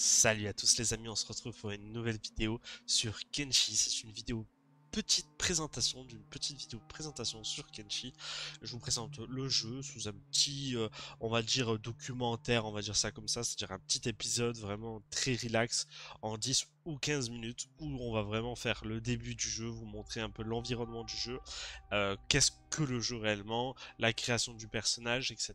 Salut à tous les amis, on se retrouve pour une nouvelle vidéo sur Kenshi. C'est une vidéo petite présentation, sur Kenshi. Je vous présente le jeu sous un petit, on va dire, documentaire, on va dire ça comme ça, c'est-à-dire un petit épisode vraiment très relax en 10 ou 15 minutes où on va vraiment faire le début du jeu, vous montrer un peu l'environnement du jeu, qu'est-ce que le jeu réellement, la création du personnage, etc.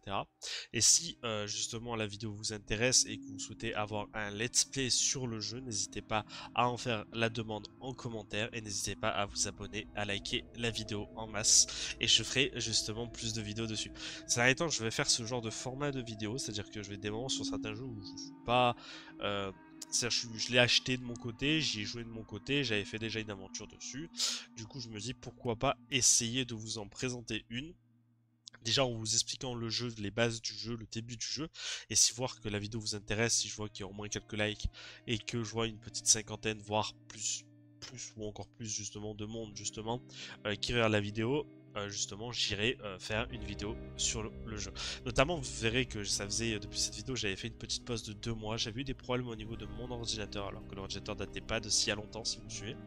Et si justement la vidéo vous intéresse et que vous souhaitez avoir un let's play sur le jeu, n'hésitez pas à en faire la demande en commentaire et n'hésitez pas à vous abonner, à liker la vidéo en masse et je ferai justement plus de vidéos dessus. Ces derniers temps, je vais faire ce genre de format de vidéo, c'est-à-dire que je vais des moments sur certains jeux où je ne suis pas... je l'ai acheté de mon côté, j'y ai joué de mon côté, j'avais fait déjà une aventure dessus. Du coup, je me dis pourquoi pas essayer de vous en présenter une. Déjà en vous expliquant le jeu, les bases du jeu, le début du jeu. Et si voir que la vidéo vous intéresse, si je vois qu'il y a au moins quelques likes et que je vois une petite cinquantaine, voire plus ou encore plus justement de monde justement qui regarde la vidéo. Justement j'irai faire une vidéo sur le jeu. Notamment vous verrez que ça faisait depuis cette vidéo j'avais fait une petite pause de 2 mois. J'avais eu des problèmes au niveau de mon ordinateur alors que l'ordinateur datait pas de si à longtemps si vous me suivez.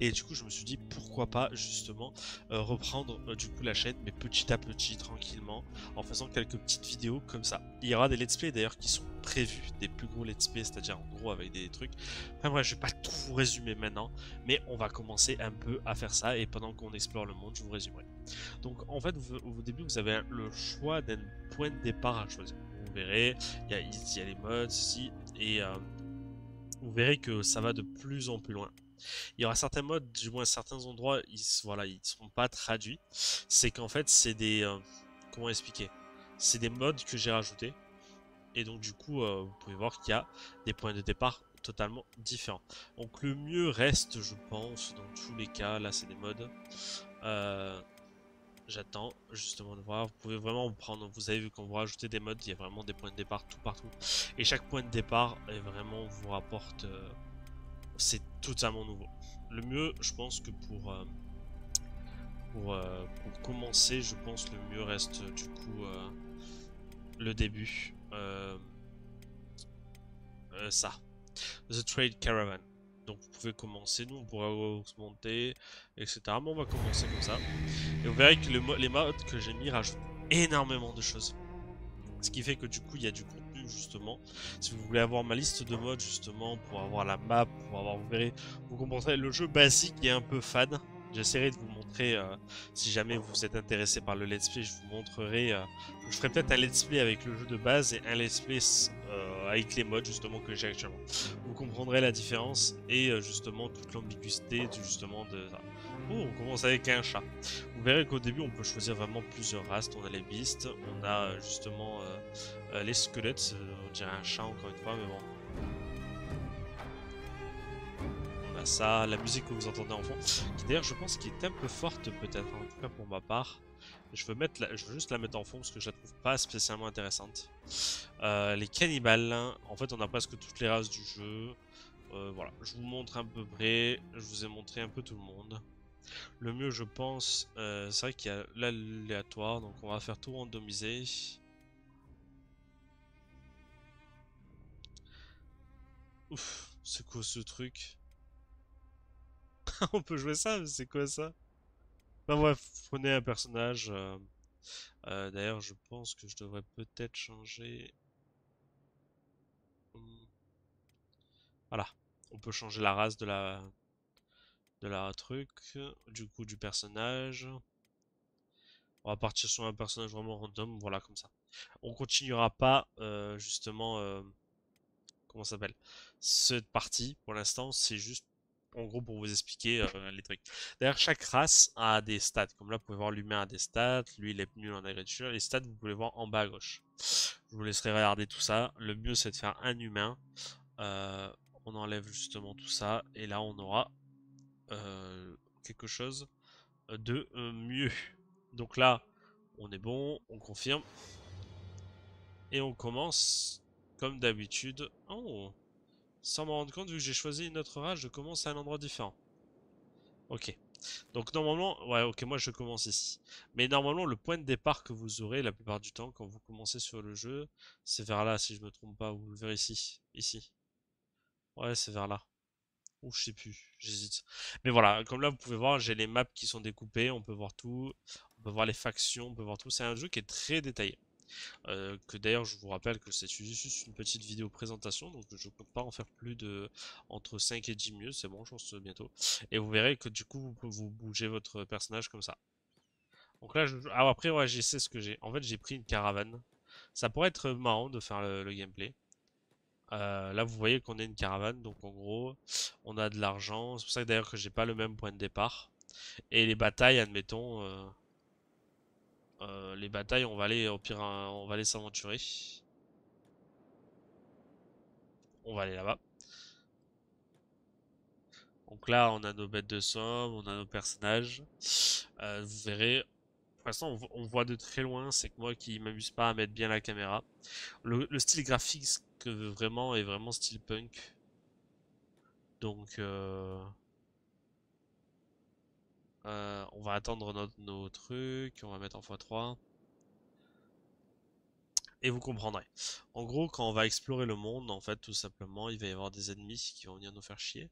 Et du coup je me suis dit pourquoi pas justement reprendre du coup la chaîne mais petit à petit tranquillement en faisant quelques petites vidéos comme ça. Il y aura des let's play d'ailleurs qui sont prévus, des plus gros let's play, c'est-à-dire en gros avec des trucs. Enfin bref, je vais pas tout vous résumer maintenant mais on va commencer un peu à faire ça et pendant qu'on explore le monde je vous résumerai. Donc en fait au début vous avez le choix d'un point de départ à choisir. Vous verrez, il y a les modes ici et vous verrez que ça va de plus en plus loin. Il y aura certains modes, du moins certains endroits, ils seront pas traduits. C'est qu'en fait c'est des comment expliquer, c'est des modes que j'ai rajoutés et donc du coup vous pouvez voir qu'il y a des points de départ totalement différents. Donc le mieux reste je pense dans tous les cas, là c'est des modes. J'attends justement de voir, vous pouvez vraiment prendre, vous avez vu qu'on vous rajoutez des modes, il y a vraiment des points de départ tout partout. Et chaque point de départ est vraiment vous rapporte, c'est totalement nouveau. Le mieux je pense que pour commencer, je pense le mieux reste du coup le début. Ça, The Trade Caravan. Donc vous pouvez commencer, nous on pourra augmenter, etc. Mais on va commencer comme ça. Et vous verrez que les modes que j'ai mis rajoutent énormément de choses. Ce qui fait que du coup il y a du contenu justement. Si vous voulez avoir ma liste de modes justement, pour avoir la map, pour avoir, vous verrez, vous comprendrez le jeu basique est un peu fan. J'essaierai de vous montrer, si jamais vous êtes intéressé par le let's play, je vous montrerai, je ferai peut-être un let's play avec le jeu de base et un let's play avec les modes justement que j'ai actuellement. Vous comprendrez la différence et justement toute l'ambiguïté justement de ça. Oh, on commence avec un chat. Vous verrez qu'au début on peut choisir vraiment plusieurs races, on a les beasts, on a justement les squelettes, on dirait un chat encore une fois mais bon. Ça, la musique que vous entendez en fond, qui d'ailleurs je pense qu'il est un peu forte peut-être, en tout cas pour ma part. Je veux juste la mettre en fond parce que je la trouve pas spécialement intéressante. Les cannibales, en fait on a presque toutes les races du jeu. Voilà, je vous montre un peu près, je vous ai montré un peu tout le monde. Le mieux je pense, c'est vrai qu'il y a l'aléatoire, donc on va faire tout randomiser. Ouf, c'est quoi ce truc ? On peut jouer ça, mais c'est quoi ça? Enfin bref, prenez un personnage. D'ailleurs, je pense que je devrais peut-être changer. Voilà, on peut changer la race de la truc, du coup du personnage. On va partir sur un personnage vraiment random, voilà comme ça. On continuera pas justement comment ça s'appelle cette partie pour l'instant, c'est juste. En gros pour vous expliquer les trucs. D'ailleurs chaque race a des stats. Comme là vous pouvez voir l'humain a des stats. Lui il est nul en agriculture. Les stats vous pouvez les voir en bas à gauche. Je vous laisserai regarder tout ça. Le mieux c'est de faire un humain. On enlève justement tout ça. Et là on aura quelque chose de mieux. Donc là on est bon. On confirme. Et on commence comme d'habitude. Oh. Sans me rendre compte, vu que j'ai choisi une autre race, je commence à un endroit différent. Ok. Donc normalement, ouais, ok, moi je commence ici. Mais normalement, le point de départ que vous aurez la plupart du temps quand vous commencez sur le jeu, c'est vers là, si je me trompe pas, vous le verrez ici. Ouais, c'est vers là. Ou je sais plus, j'hésite. Mais voilà, comme là vous pouvez voir, j'ai les maps qui sont découpées, on peut voir tout, on peut voir les factions, on peut voir tout. C'est un jeu qui est très détaillé. Que d'ailleurs je vous rappelle que c'est juste une petite vidéo présentation, donc je compte pas en faire plus de entre 5 et 10 minutes, c'est bon je pense bientôt. Et vous verrez que du coup vous pouvez vous bouger votre personnage comme ça. Donc là, après ouais, je sais ce que j'ai. En fait j'ai pris une caravane. Ça pourrait être marrant de faire le gameplay. Là vous voyez qu'on est une caravane, donc en gros on a de l'argent. C'est pour ça d'ailleurs que j'ai pas le même point de départ. Et les batailles, admettons. Les batailles, on va aller au pire, on va aller s'aventurer. On va aller là-bas. Donc là, on a nos bêtes de somme, on a nos personnages. Vous verrez, pour l'instant, on voit de très loin. C'est que moi qui m'amuse pas à mettre bien la caméra. Le style graphique que veut vraiment est vraiment style punk. Donc, on va attendre nos trucs, on va mettre en x3. Et vous comprendrez. En gros, quand on va explorer le monde, en fait, tout simplement, il va y avoir des ennemis qui vont venir nous faire chier.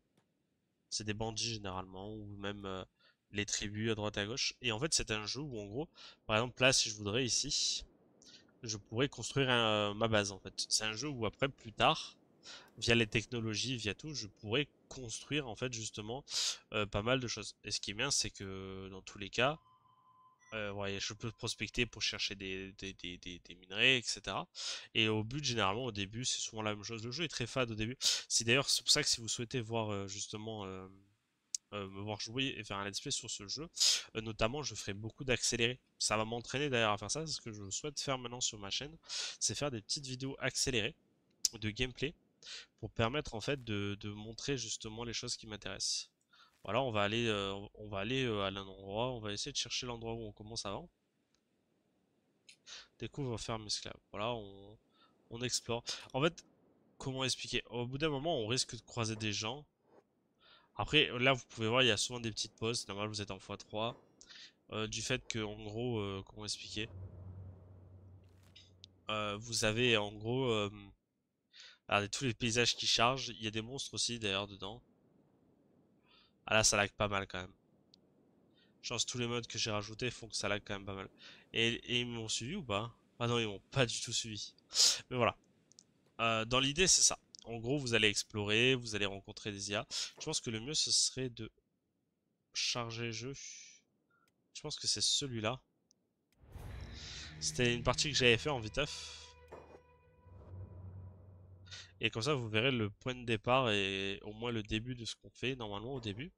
C'est des bandits généralement, ou même les tribus à droite et à gauche. Et en fait, c'est un jeu où, en gros, par exemple, là, si je voudrais ici, je pourrais construire ma base, en fait. C'est un jeu où après, plus tard, via les technologies, via tout, je pourrais construire en fait justement pas mal de choses. Et ce qui est bien, c'est que dans tous les cas, ouais, je peux prospecter pour chercher des minerais, etc. Et au but, généralement, au début, c'est souvent la même chose. Le jeu est très fade au début. C'est d'ailleurs pour ça que si vous souhaitez voir justement me voir jouer et faire un let's play sur ce jeu, notamment, je ferai beaucoup d'accélérés. Ça va m'entraîner d'ailleurs à faire ça. C'est ce que je souhaite faire maintenant sur ma chaîne, c'est faire des petites vidéos accélérées de gameplay, pour permettre en fait de montrer justement les choses qui m'intéressent. Voilà, on va aller à l'endroit, on va essayer de chercher l'endroit où on commence avant. Découvre ferme esclave. Voilà, on explore. En fait, comment expliquer? Au bout d'un moment, on risque de croiser des gens. Après, là, vous pouvez voir, il y a souvent des petites pauses. Normal, vous êtes en x3. Du fait que, en gros, comment expliquer, vous avez en gros... regardez tous les paysages qui chargent, il y a des monstres aussi d'ailleurs dedans. Ah là ça lag pas mal quand même. Je pense que tous les modes que j'ai rajoutés font que ça lag quand même pas mal. Et ils m'ont suivi ou pas? Ah non, ils m'ont pas du tout suivi. Mais voilà. Dans l'idée c'est ça. En gros vous allez explorer, vous allez rencontrer des IA. Je pense que le mieux ce serait de charger le jeu. Je pense que c'est celui-là. C'était une partie que j'avais fait en viteuf. Et comme ça, vous verrez le point de départ et au moins le début de ce qu'on fait, normalement au début.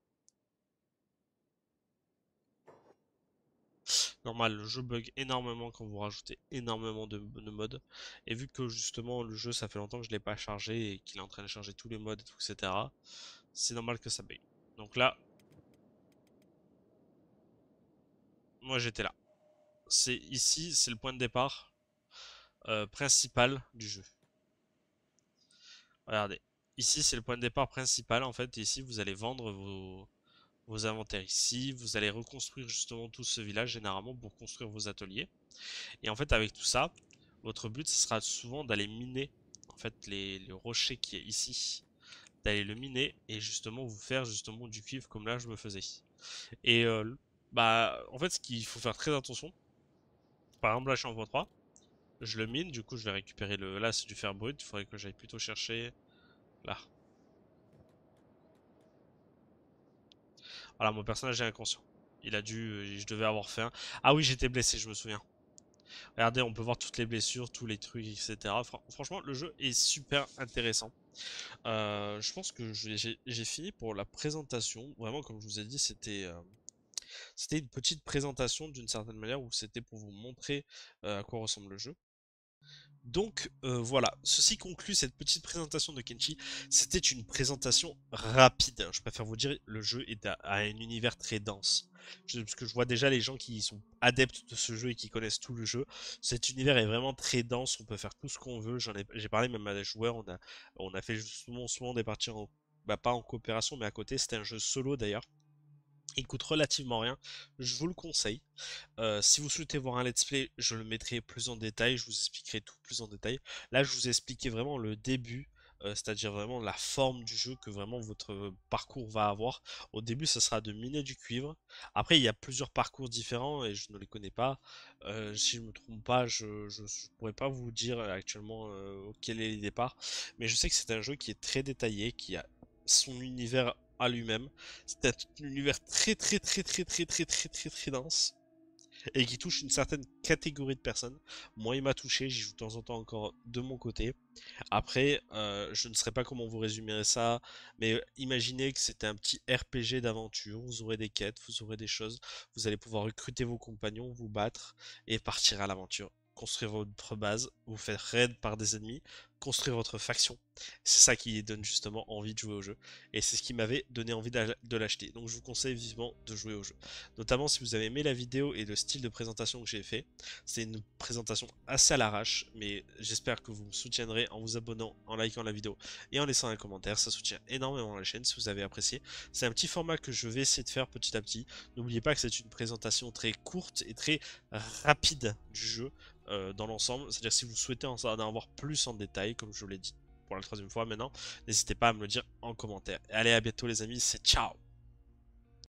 Normal, le jeu bug énormément quand vous rajoutez énormément de modes. Et vu que justement, le jeu, ça fait longtemps que je ne l'ai pas chargé et qu'il est en train de charger tous les modes, et tout, etc. C'est normal que ça bug. Donc là, moi j'étais là. C'est ici, c'est le point de départ principal du jeu. Regardez, ici c'est le point de départ principal en fait, et ici vous allez vendre vos inventaires ici, vous allez reconstruire justement tout ce village généralement pour construire vos ateliers. Et en fait avec tout ça, votre but ce sera souvent d'aller miner en fait le rocher qui est ici, d'aller le miner et justement vous faire justement du cuivre comme là je me faisais. Et bah en fait ce qu'il faut faire très attention, par exemple là je suis en v3. Je le mine, du coup je vais récupérer le... Là c'est du fer brut, il faudrait que j'aille plutôt chercher... Là. Voilà, mon personnage est inconscient. Il a dû... Je devais avoir faim. Ah oui, j'étais blessé, je me souviens. Regardez, on peut voir toutes les blessures, tous les trucs, etc. Franchement, le jeu est super intéressant. Je pense que j'ai fini pour la présentation. Vraiment, comme je vous ai dit, c'était... C'était une petite présentation d'une certaine manière où c'était pour vous montrer à quoi ressemble le jeu. Donc voilà, ceci conclut cette petite présentation de Kenshi. C'était une présentation rapide. Je préfère vous dire, le jeu est à un univers très dense. Parce que je vois déjà les gens qui sont adeptes de ce jeu et qui connaissent tout le jeu. Cet univers est vraiment très dense, on peut faire tout ce qu'on veut. J'ai parlé même à des joueurs, on a fait justement souvent des parties, pas en coopération mais à côté. C'était un jeu solo d'ailleurs. Il coûte relativement rien, je vous le conseille. Si vous souhaitez voir un let's play, je le mettrai plus en détail, je vous expliquerai tout plus en détail. Là, je vous ai expliqué vraiment le début, c'est-à-dire vraiment la forme du jeu que vraiment votre parcours va avoir. Au début, ça sera de miner du cuivre. Après, il y a plusieurs parcours différents et je ne les connais pas. Si je ne me trompe pas, je ne pourrais pas vous dire actuellement quel est le départ. Mais je sais que c'est un jeu qui est très détaillé, qui a son univers à lui-même. C'est un univers très dense. Et qui touche une certaine catégorie de personnes. Moi, il m'a touché, j'y joue de temps en temps encore de mon côté. Après, je ne saurais pas comment vous résumer ça, mais imaginez que c'était un petit RPG d'aventure. Vous aurez des quêtes, vous aurez des choses, vous allez pouvoir recruter vos compagnons, vous battre et partir à l'aventure. Construire votre base, vous faire raid par des ennemis, construire votre faction. C'est ça qui donne justement envie de jouer au jeu. Et c'est ce qui m'avait donné envie de l'acheter. Donc je vous conseille vivement de jouer au jeu. Notamment si vous avez aimé la vidéo et le style de présentation que j'ai fait. C'est une présentation assez à l'arrache. Mais j'espère que vous me soutiendrez en vous abonnant, en likant la vidéo et en laissant un commentaire. Ça soutient énormément la chaîne si vous avez apprécié. C'est un petit format que je vais essayer de faire petit à petit. N'oubliez pas que c'est une présentation très courte et très rapide du jeu. Dans l'ensemble, c'est à dire si vous souhaitez en avoir plus en détail, comme je vous l'ai dit pour la troisième fois maintenant, n'hésitez pas à me le dire en commentaire. Allez, à bientôt les amis, c'est ciao.